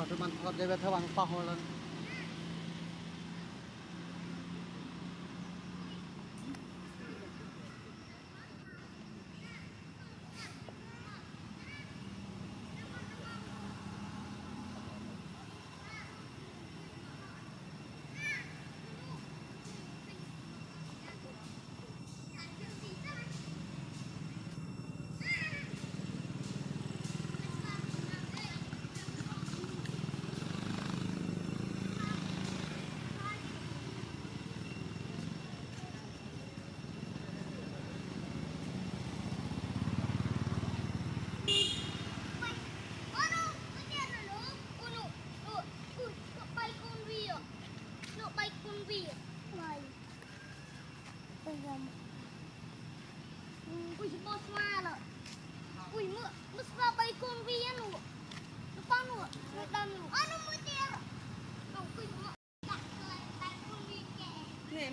rồi tụi mình có thể theo bằng phao lên.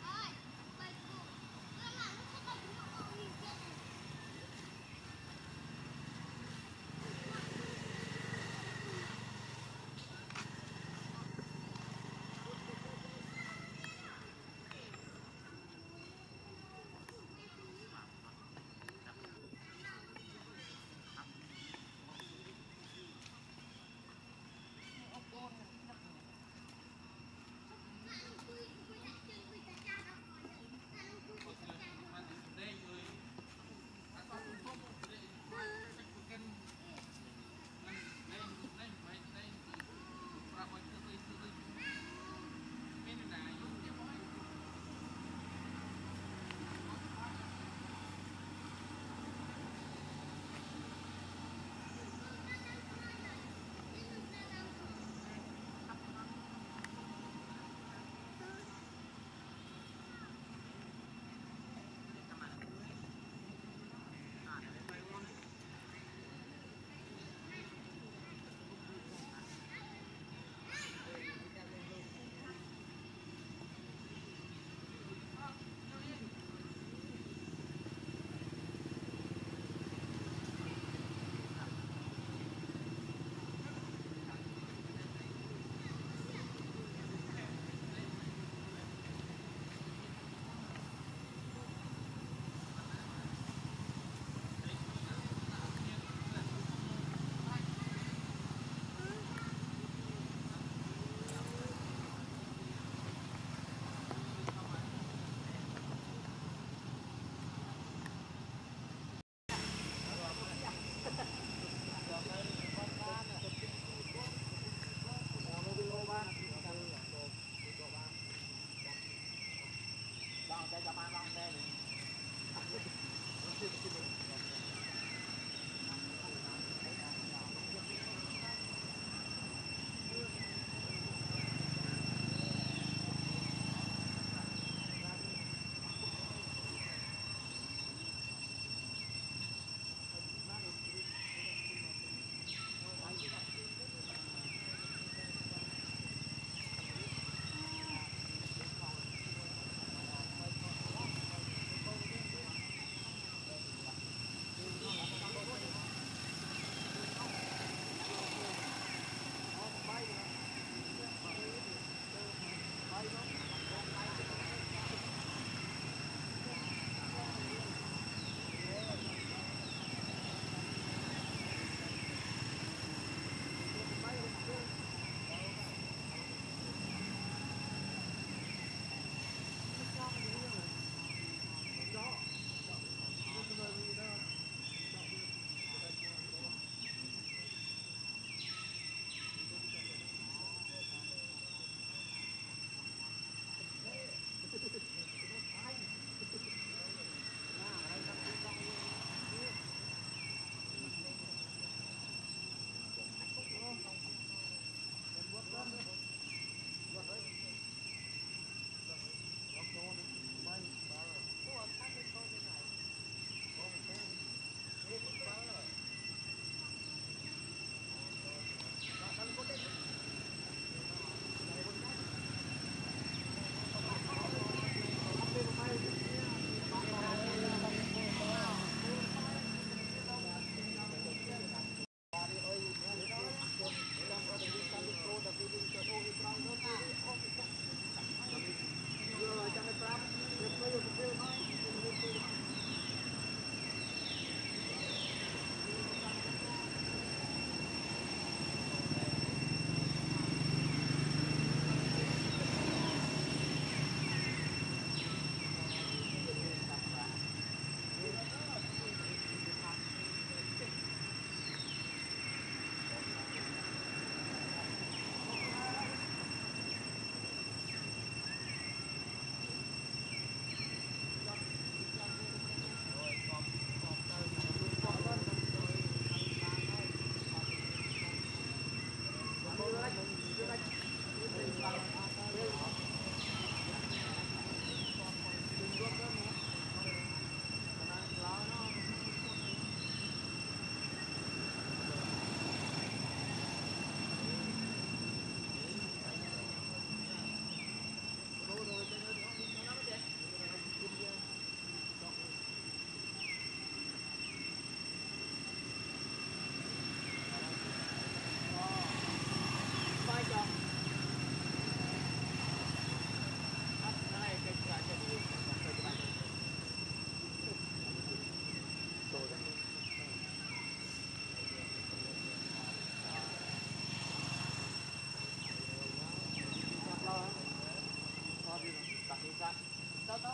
Hãy subscribe cho kênh Ghiền Mì Gõ để không bỏ lỡ những video hấp dẫn.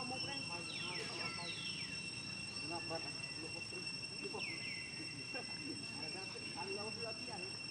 Hãy subscribe cho kênh Ghiền Mì Gõ để không bỏ lỡ những video hấp dẫn.